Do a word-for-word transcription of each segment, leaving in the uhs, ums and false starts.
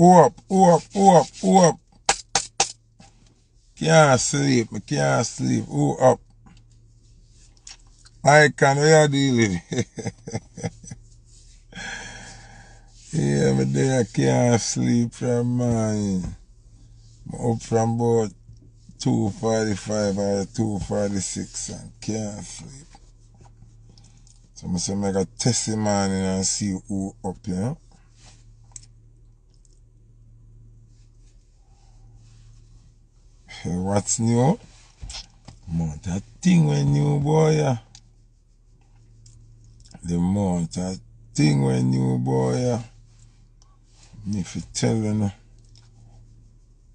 Up, up, up, up. Can't sleep, I can't sleep. Oh, up. I can't really deal with yeah, every day I can't sleep from mine. I'm up from about two forty-five or two forty-six and can't sleep. So I say make a test in the morning and see who up, you know. What's new? Mount a thing when new boy. Yeah. The mount a thing when new boy. Yeah. If you tell you no.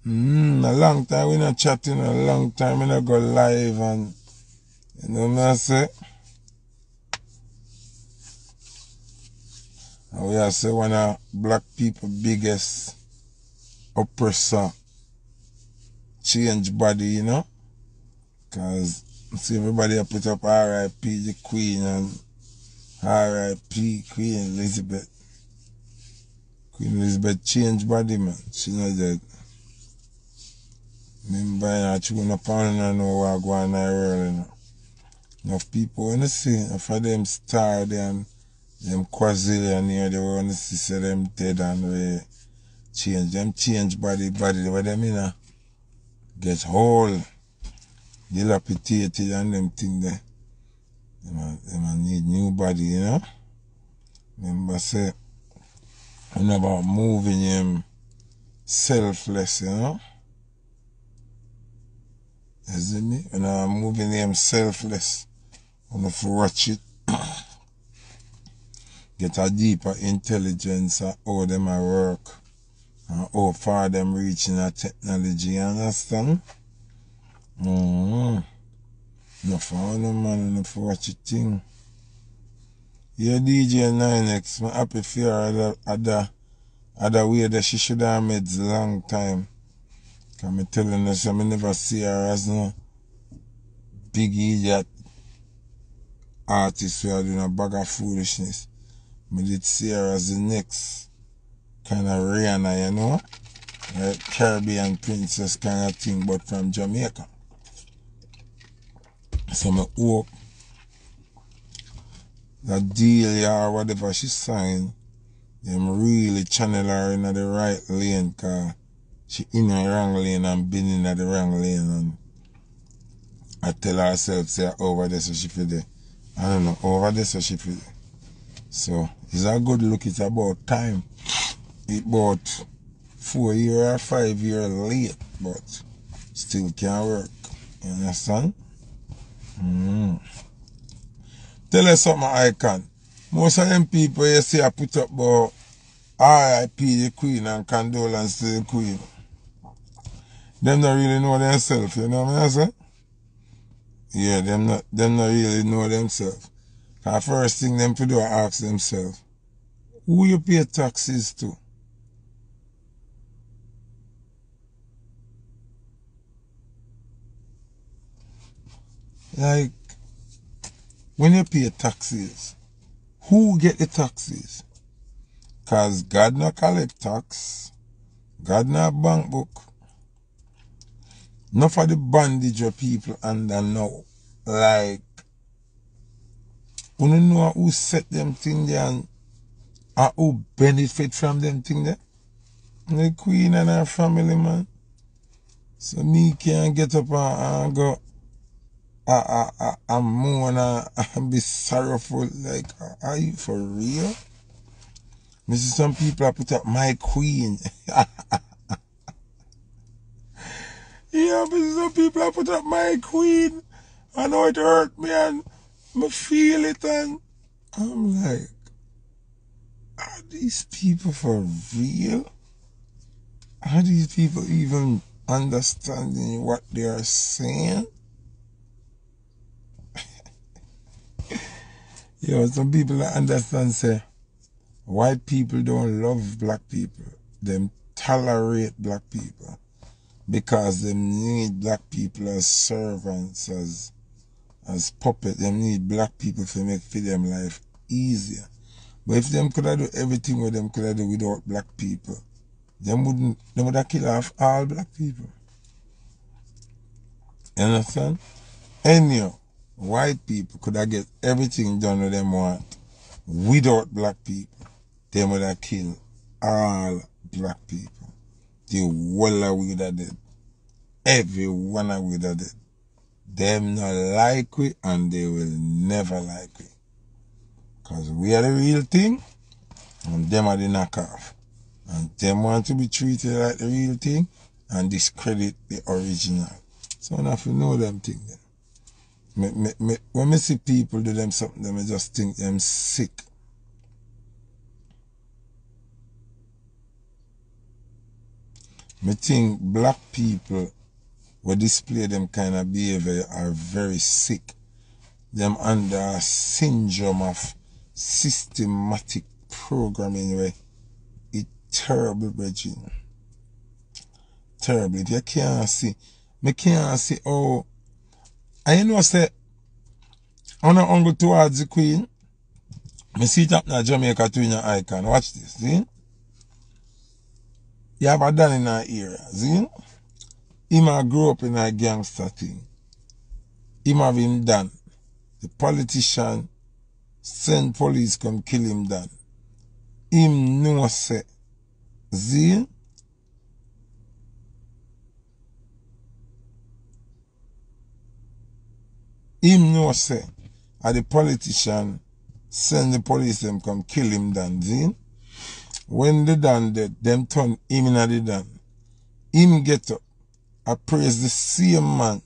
Mm, a long time we not chatting, a long time we not go live and you know what I say? And we are say one of black people biggest oppressor change body, you know? Cause see everybody put up R I P the Queen and R I P Queen Elizabeth. Queen Elizabeth changed body, man. She not dead. Remember, you know, she wouldn't pound and know what go on in the world, you know. Enough people want to see, enough of them starred and them quazillionaire, they want to see, say them dead and they change. Them change body, body, they were them, you know, get whole, dilapidated and them thing there. They might, they might need new body, you know. Remember, say, and about moving him selfless, you know. Isn't it? And I'm moving him selfless. I'm going to watch it. Get a deeper intelligence of how them I work. And how far them reaching a technology, you understand? Mm-hmm. No for all them man, no for watch it thing. Yeah, D J nine X, my happy fear other other other way that she should have made long time. Cause me telling her, so I never see her as no big idiot artist who are doing a bag of foolishness. I did see her as the next kind of Rihanna, you know? Like Caribbean princess kind of thing, but from Jamaica. So I hope that deal or whatever she signed, them really channel her in the right lane, cause she in the wrong lane and been in the wrong lane, and I tell herself, say over there so she feel there. I don't know, over there so she feel there. So it's a good look, it's about time. It about four year or five year late, but still can't work. You understand? Mm. Tell us something, Icon. Most of them people you see I put up about R I P the Queen and condolence to the Queen. Them not really know themselves, you know what I'm saying? Yeah, them not, them not really know themselves. The first thing them to do is ask themselves, who you pay taxes to? Like, when you pay taxes, who get the taxes? Cause God no collect tax. God no bank book. Not for the bondage of people under now. Like, you don't know who set them thing there and uh, who benefit from them thing there. The Queen and her family, man. So me can't get up and, and go uh, uh, uh, and moan and, and be sorrowful. Like, are you for real? Me see some people I put up my Queen. Yeah, me see some people I put up my Queen. I know it hurt me and me feel it and I'm like, are these people for real? Are these people even understanding what they are saying? Yo, some people that understand say, white people don't love black people. Them tolerate black people because they need black people as servants, as as puppets. They need black people to make for them life easier. But if them could have do everything with them could have do without black people, Them wouldn't, them would have killed off all black people. You understand? Any white people could have get everything done that them want without black people. Them would have killed all black people. The whole of we that did. Every one of we that did. Them not like we and they will never like we. Because we are the real thing and them are the knockoff. And them want to be treated like the real thing and discredit the original. So now if you know them thing then. Me, me, me, when I see people do them something, then I just think them sick. I think black people who display them kind of behavior are very sick. Them under a syndrome of systematic programming where it's terrible, Virginia. Terrible. If you can't see, I can't see, oh, and you know, say, on a angle towards the Queen, I see it happen in Jamaica too in an icon. Watch this, see? You have a done in our area, see? He might grow up in a gangster thing. He have him done. The politician send police come kill him done. Him no say, see? Him no say, and the politician send the police them come kill him done, see? When they done that, them turn him in the done. Him get up, appraise the same man,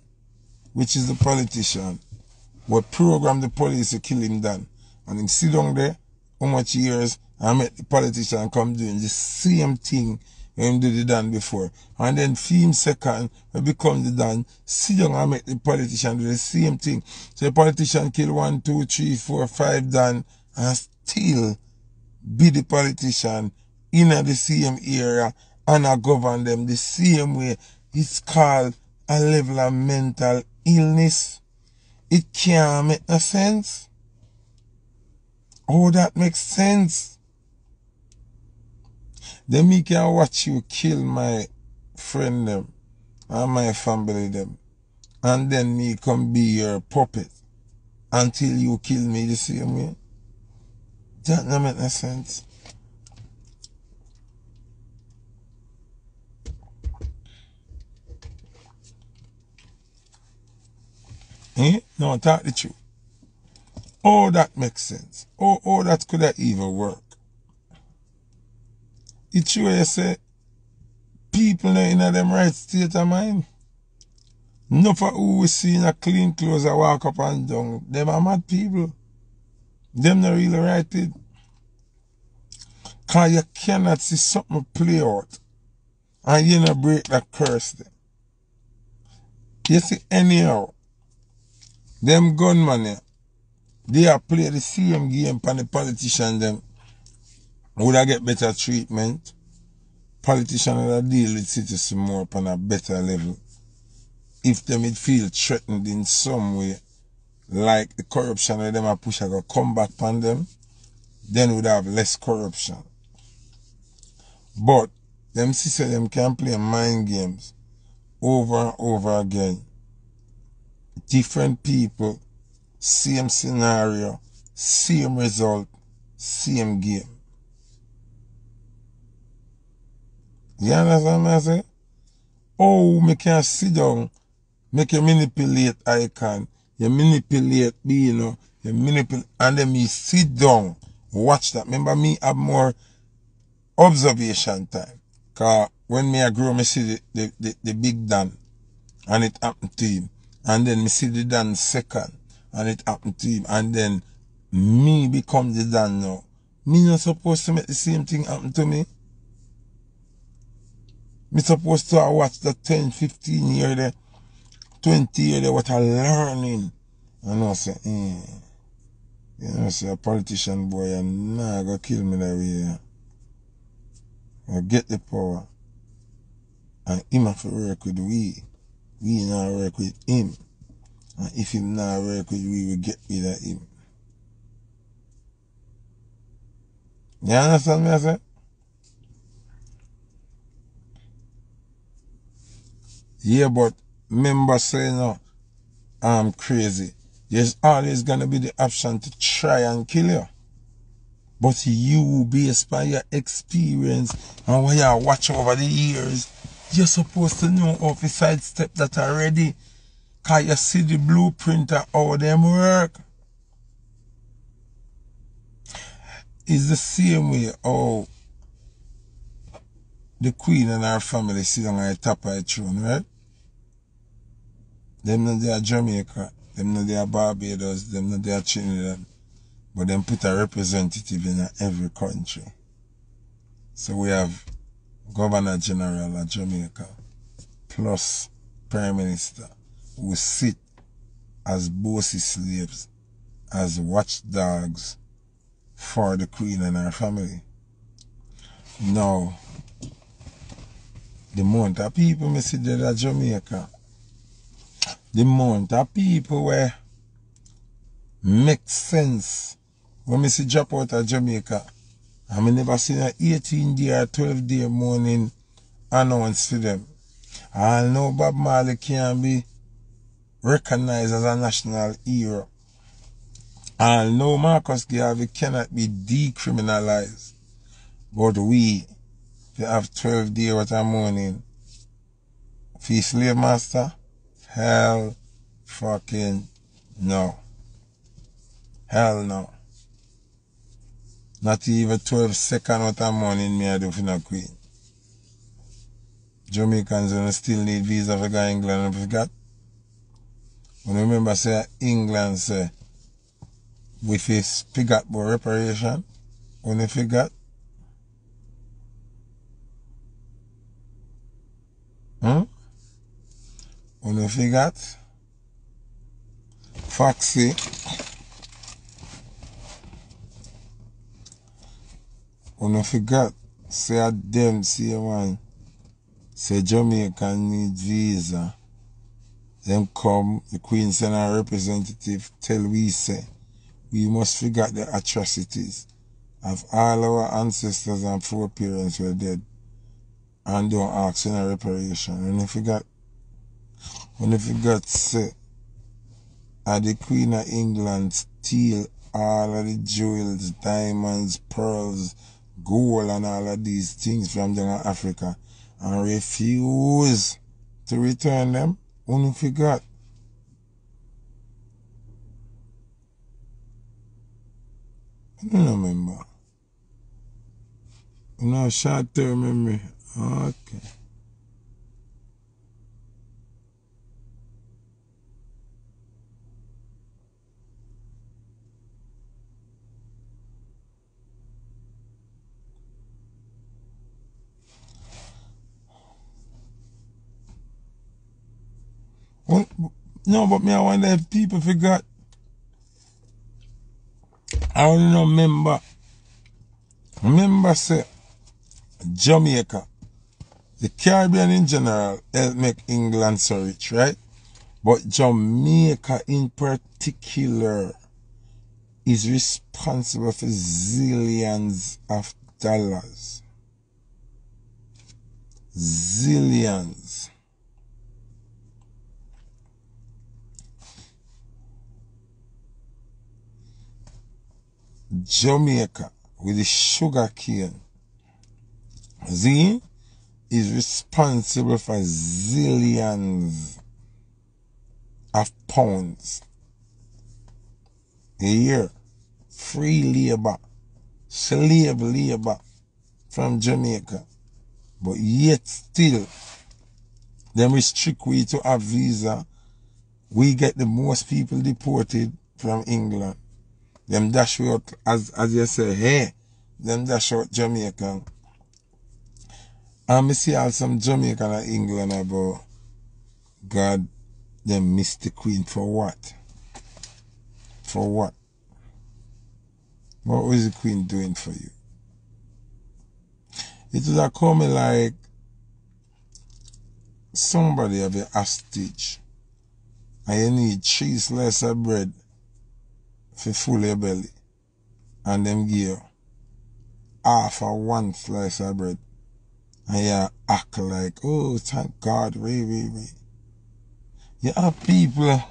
which is the politician, will program the police to kill him done. And him sit down there, how much years, and make the politician come doing the same thing him do the done before. And then film second will become the done. Sit down and make the politician do the same thing. So the politician kill one, two, three, four, five done and still be the politician in the same area and I govern them the same way. It's called a level of mental illness. It can't make no sense. Oh, that makes sense. Then me can watch you kill my friend them and my family them. And then me come be your puppet until you kill me the same way. That doesn't make no sense. Eh? No, talk the truth. Oh, that makes sense. Oh, oh, that could have even worked. It's true, I say, people not in them right state of mind. No for who we see in a clean clothes and walk up and down. Them are mad people. Them not really right people. Because you cannot see something play out and you not break that curse them. You see, anyhow, them gunmen here, they are play the same game for the politician them. Would I get better treatment? Politicians would deal with citizens more upon a better level. If them would feel threatened in some way, like the corruption that them are push I go come back upon them, then would have less corruption. But them sisters them can play mind games over and over again. Different people, same scenario, same result, same game. You understand what I say? Oh, me can sit down, make you manipulate icon, you manipulate me, you know, you manipulate, and then me sit down, watch that. Remember, me have more observation time. Because when me I grow, me see the, the, the, the big Dan, and it happened to him. And then me see the Dan second, and it happened to him. And then me become the Dan now. Me not supposed to make the same thing happen to me. Me supposed to watch the ten, fifteen year there, twenty year there, what I learning. And I say, eh. You know, say a politician boy, and nah, go kill me that way. I get the power. And him have to work with we. We not work with him. And if him not work with we, we get rid of him. You understand me, I say? Yeah, but remember saying, no, I'm crazy. There's always going to be the option to try and kill you. But you, based on your experience and what you watch over the years, you're supposed to know how to sidestep that already. Because you see the blueprint of how them work. It's the same way how the queen and her family sit on the top of the throne, right? Them know they are Jamaica, them know they are Barbados, them know they are Trinidad. But then put a representative in every country. So we have Governor General of Jamaica plus Prime Minister who sit as bossy slaves, as watchdogs for the Queen and her family. Now, the amount of people I see there at Jamaica, the amount of people where make sense. When I see drop out of Jamaica, I never seen an eighteen day or twelve day morning announced to them. I know Bob Marley can be recognized as a national hero. I know Marcus Garvey cannot be decriminalized. But we, we have twelve day what a morning. Fee slave master? Hell fucking no. Hell no. Not even twelve seconds out of morning me I do for no queen. Jamaicans gonna still need visa for go England if you got. When you remember say England say we face pig up for reparation when you forgot. Hmm? When you forgot Foxy When I forgot, say a them, see a man, say Jamaica need visa. Then come, the Queen send a representative, tell we say, we must forget the atrocities of all our ancestors and foreparents were dead. And don't ask in a reparation. When I forgot, when I forgot, say, are the Queen of England steal all of the jewels, diamonds, pearls, gold and all of these things from down Africa and refuse to return them, only forgot. I don't remember. No short term memory. Okay. No, but me, I wonder if people forgot. I don't know, remember. Remember, say, Jamaica, the Caribbean in general, helped make England so rich, right? But Jamaica in particular is responsible for zillions of dollars. Zillions. Jamaica with the sugar cane, see, is responsible for zillions of pounds a year. Free labor, slave labor from Jamaica. But yet still, them restrict we to a visa. We get the most people deported from England. Them dash out, as, as you say, hey, them dash out Jamaican. And I see all some Jamaican in England about God, them miss the Queen for what? For what? What was the Queen doing for you? It would have come like somebody have a hostage and you need three slices of bread for full your belly, and them give half of one slice of bread, Yeah, I could like, oh, thank God, wait, wait, wait. Yeah, people.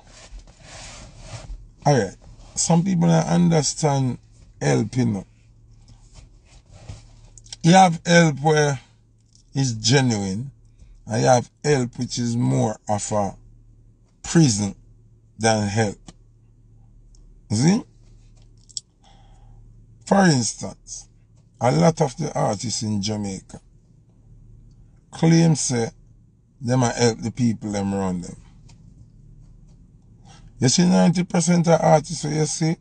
Alright, some people don't understand help, you know. You have help where it's genuine, and you have help which is more of a prison than help. See? For instance, a lot of the artists in Jamaica claim say them a help the people them around them. You see ninety percent of artists you see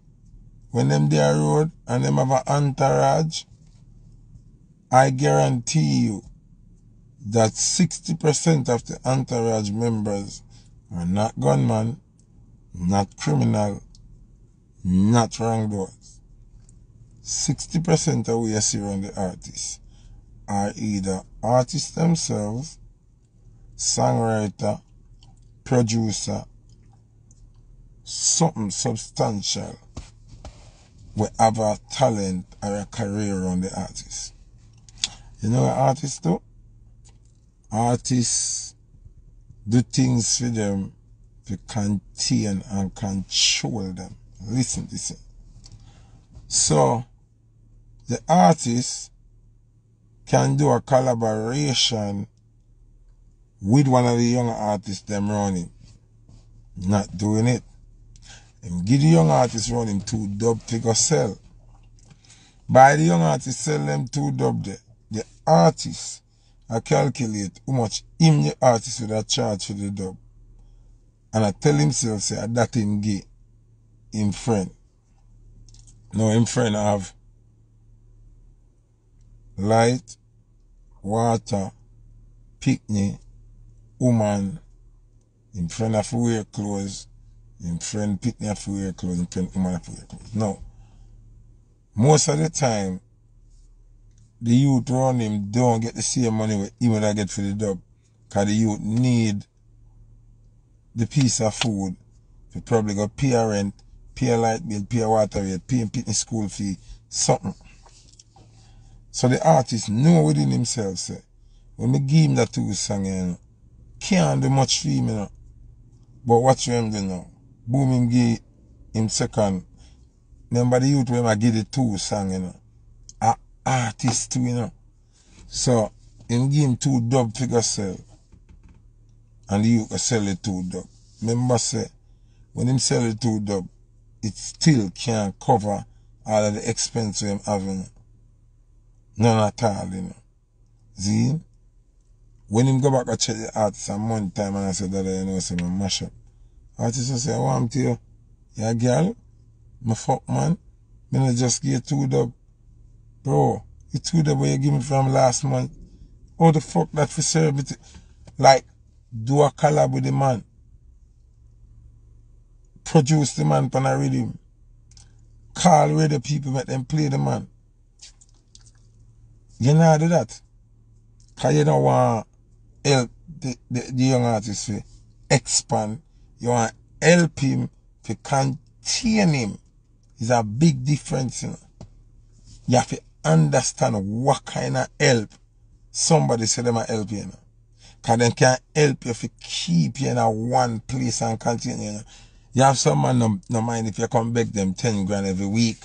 when them they are road and them have an entourage, I guarantee you that sixty percent of the entourage members are not gunmen, not criminal, not wrongdoers. sixty percent of we see around the artists are either artists themselves, songwriter, producer, something substantial, we have a talent or a career on the artist. You know what artists do? Artists do things for them to contain and control them. Listen, listen. So, the artist can do a collaboration with one of the young artists them running. Not doing it. And give the young artist run him two dub figure sell. By the young artist sell them two dub there. The artist I calculate how much him the artist would have charge for the dub. And I tell himself say that him gay. Him friend. No, him friend have light, water, picnic, woman, him friend have to wear clothes. In friend picnic have to wear clothes, in friend woman have to wear clothes. Now, most of the time, the youth around him don't get the same money what he would have get for the dub. Because the youth need the piece of food. They probably go pay a rent, pay a light bill, pay a water bill, pay a picnic school fee, something. So the artist know within himself, say, when we give him that two songs, you know, can't do much for him, you know. But watch him do now. Boom, him give him second. Remember the youth when I give the two song, you know. A artist too, you know. So, him give him two dub figure sell. And the youth sell the two dub. Remember say, when him sell the two dub, it still can't cover all of the expense him having. None at all, you know. See? When him go back and check the artist a month time and I say, Dada, you know, say, I mash up. Artist will say, I want to you. Yeah, girl, my fuck man. I not just give you two dub. Bro, you two dub where you give me from last month. How the fuck that for celebrity? Like, do a collab with the man. Produce the man pan a rhythm. Call radio people, make them play the man. You know do that. Because you don't want to help the, the, the young artist to expand. You want to help him to contain him. It's a big difference, you know. You have to understand what kind of help somebody say them are help you, you know. Because they can't help you if you keep you in a one place and continue, you know. You have someone no, no mind if you come back them ten grand every week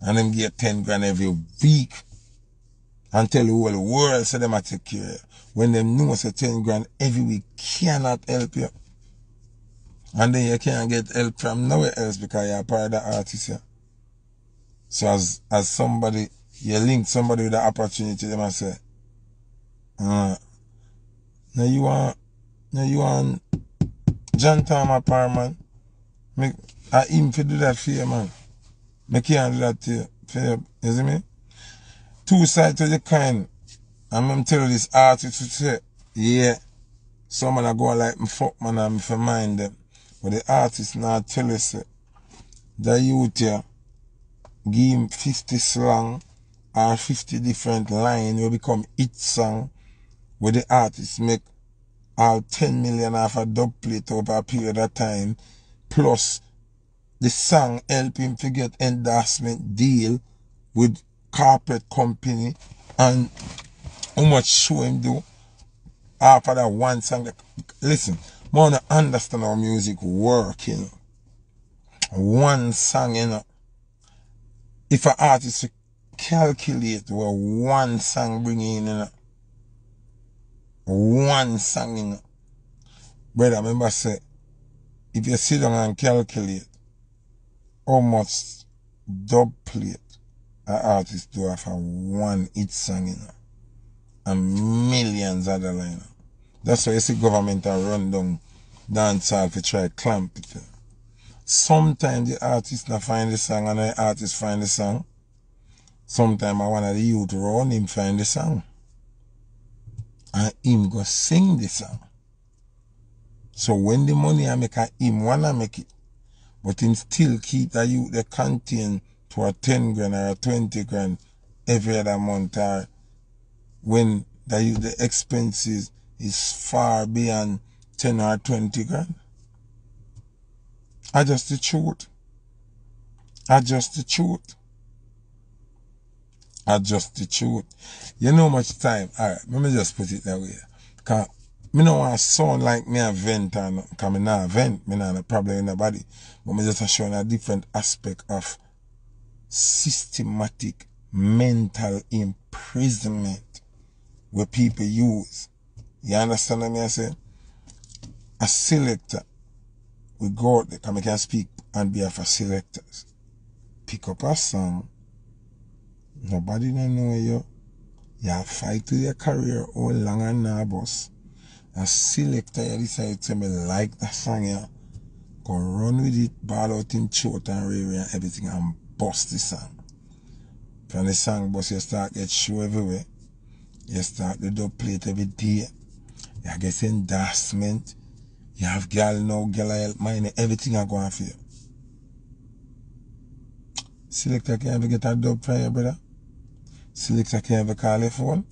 and them get ten grand every week. And tell the whole world so them a take care. When them know say ten grand every week cannot help you. And then you can't get help from nowhere else because you're a part of the artist. Yeah. So as as somebody, you link somebody with the opportunity, them and say, uh, now you want now you want John Tom apart, man. Make I him to do that for you, man. Make can't do that to you, for you. You see me? Two sides to the kind. I'm going to tell this artist to say, yeah, someone are going like me fuck man and me for mind them. But the artist now tell us that youth here give him fifty slang or fifty different line will become each song where the artist make all ten million off a dub plate over a period of time. Plus the song help him to get endorsement deal with carpet company and how much show him do after that one song. Listen, I want to understand how music work, you know. One song, you know. If an artist calculate what one song bring in, you know. One song, you know. Brother, remember say, if you sit down and calculate how much dub plate an artist do have for one hit song, you know, and millions other line. You know. That's why you see government are run down dancehall to try to clamp it. You know. Sometimes the artist not find the song and the artist find the song. Sometimes one of the youth around him find the song. And him go sing the song. So when the money I make, him wanna make it. But him still keep the youth they contain to a ten grand or a twenty grand every other month. Or when the youth the expenses is far beyond ten or twenty grand. I just the truth. I just the truth. I just the truth. You know much time. Alright, let me just put it that way. Because I don't want to sound like me a vent. Because I not a vent. I not a problem in the body. But I just showing a different aspect of systematic mental imprisonment where people use. You understand what I say? A selector. We go out there, because I can speak on behalf of selectors. Pick up a song. Nobody don't know you. You fight to your career all long and nervous. A selector, you decide to me like that song here. Yeah. Go run with it, ball out in short and rear and everything and bust the song. From the song bust, you start get show everywhere. You start to dub plate every day. You get endorsement. You have girl now, girl help mine, everything I go for you. Selector can ever get a dub from you, brother. Selector can ever call your phone.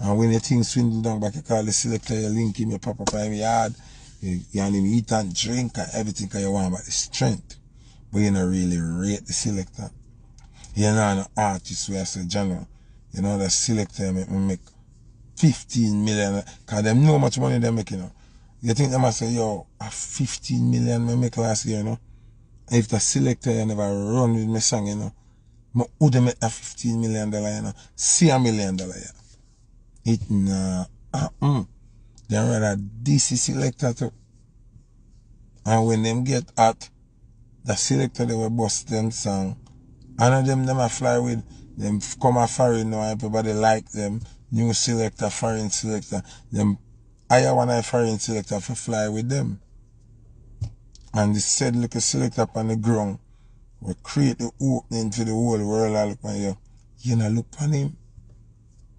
And when your thing swindle down back, you call the selector, you link him, you pop up in your yard, you, you and him eat and drink and everything you want about the strength. But you don't really rate the selector. You're not an artist where I say, General, you know, the selector make me make fifteen million, because they know how much money they're making now. You think they must say, yo, a fifteen million I make last year, you know? And if the selector you never run with my song, you know, I would make a fifteen million dollar, you know? See a million dollar, yeah. It nah, uh, mm. They rather D C selector too. And when them get at the selector, they will bust them song. And of them, them a fly with, them come a foreign now, everybody like them. New selector, foreign selector, them. I want a foreign selector to fly with them. And the said little selector up on the ground will create the opening to the whole world. I look at you. You know, look on him.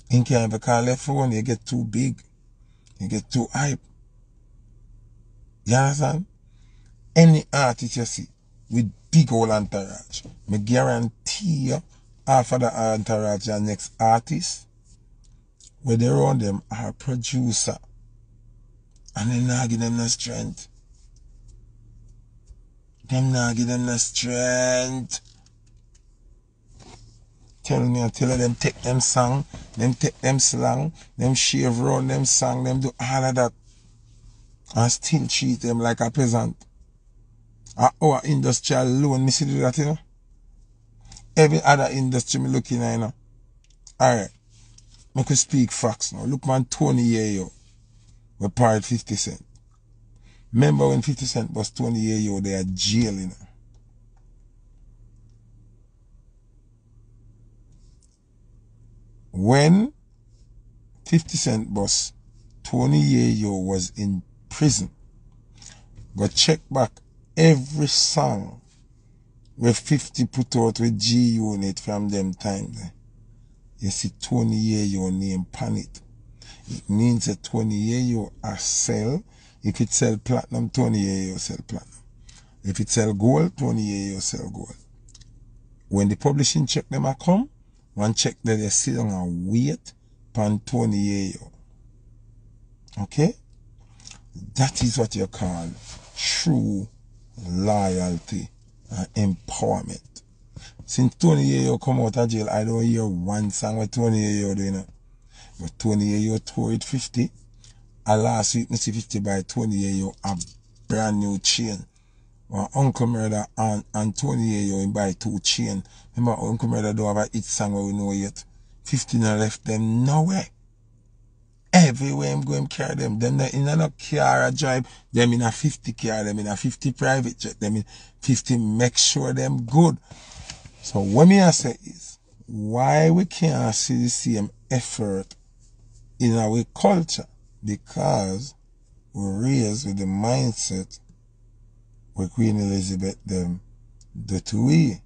In can't ever call your phone, you get too big. You get too hype. You understand? Any artist you see with big old entourage, I guarantee you, after the entourage, your next artist, where they run them, are a producer. And they not give them no strength. Them not give them no strength. Tell me and tell them take them song, them take them slang, them shave round them song, them do all of that. And still treat them like a peasant. At our industry alone, me see do that, you know. Every other industry me looking at, you know. Alright. I could speak facts now. Look man, Tony here, yo. We part fifty cent. Remember when fifty cent was twenty years old, they are jailing her. When fifty cent was twenty years old, was in prison, go check back every song where fifty put out with G Unit from them time. You see twenty years old name panic. It means a twenty year old a sell. If it sell platinum, twenty year old sell platinum. If it sell gold, twenty year old sell gold. When the publishing check them a come, one check that they sit down and wait upon twenty year old. Okay? That is what you call true loyalty and empowerment. Since twenty year old come out of jail, I don't hear one song with twenty year old, you know. But twenty year throw it fifty. I last week, I see fifty by twenty year a brand new chain. My Uncle Murder and, and twenty year he buy two chain. Remember, Uncle Murder don't have a hit song where we know yet. fifteen I left them nowhere. Everywhere I'm going to carry them. Them in a car drive. Them in a fifty car. Them in a fifty private jet. Them in fifty. Make sure them good. So what me I say is, why we can't see the same effort in our culture? Because we're raised with the mindset where Queen Elizabeth them do to we.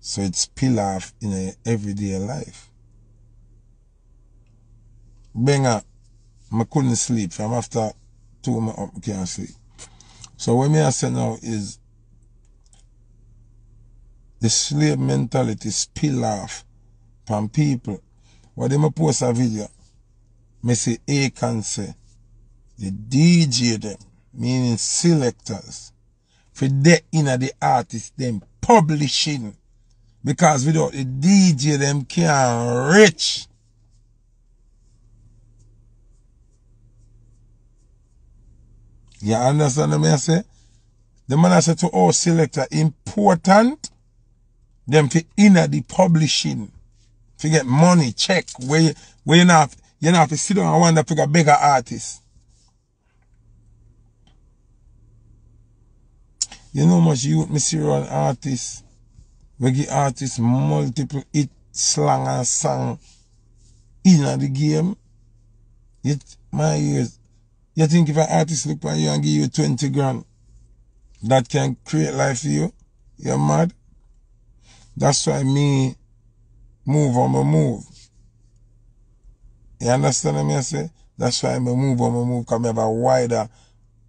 So it's spill off in our everyday life. Benga, I couldn't sleep. From after two months up, I can't sleep. So what I say now is the slave mentality spill off from people. When I post a video, I say A can say the D J them, meaning selectors, for they in the artist them publishing. Because without the D J them can't reach. You understand what I say? The man I said to all selector important them for inner the publishing. To get money, check where you where you not you not have to sit down and wonder for a bigger artist. You know much youth material artists. We give artists multiple hit slang and song inner the game. It my ears. You think if an artist look at you and give you twenty grand, that can create life for you? You're mad? That's why me move on my move. You understand what I say? That's why I move on my move, because I have a wider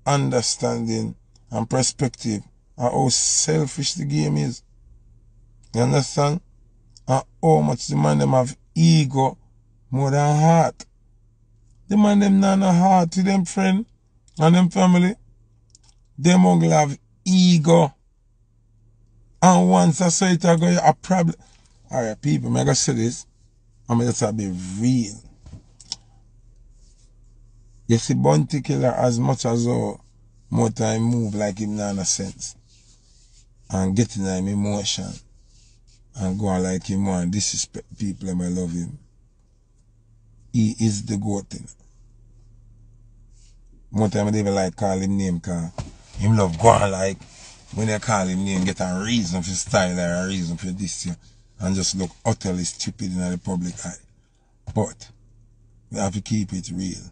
understanding and perspective of how selfish the game is. You understand? And how much the man them have ego more than heart. The man them not a heart to them friend and them family. Them only have ego. And once I say it, I go a problem. Alright, people, I'm going to say this. I'm going to be real. You see, Bountykiller, as much as all, more time move like him not a sense. And getting him emotion. And go like him and disrespect people and I love him. He is the goat thing. More time I don't even like call him name, because he love going like when they call him name, get a reason for style or a reason for this year, and just look utterly stupid in the public eye. But we have to keep it real.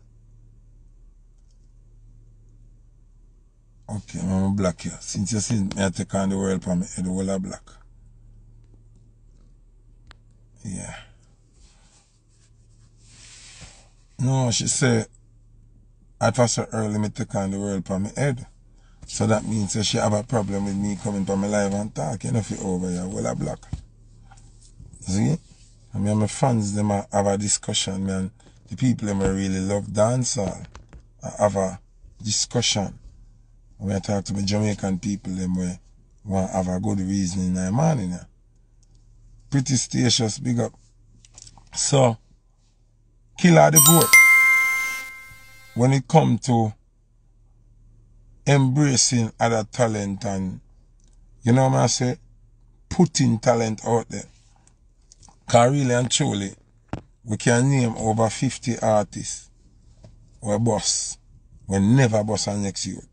Okay, I'm gonna block here. Since you see me, I take on the world from the whole of black. Yeah. No, she said, I pass her early, me take on the world from my head. So that means that she have a problem with me coming from my live and talk. You know, if you over here, well, I block. See? I mean, my fans, them have a discussion, man. The people, them really love dancehall. I have a discussion. When I talk to my Jamaican people, them we want to have a good reason in their mind, you know. Pretty statious, big up. So, Killer the goat. When it comes to embracing other talent and, you know what I say, putting talent out there. Because really and truly, we can name over fifty artists we boss. We never boss our next youth.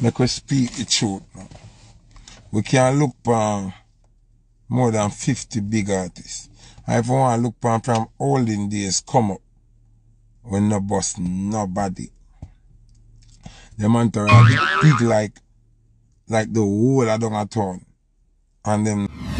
Make us speak the truth. We can look for more than fifty big artists. And if we want to look for from olden days come up, we no boss nobody. The man to big like like the whole of down a town. And them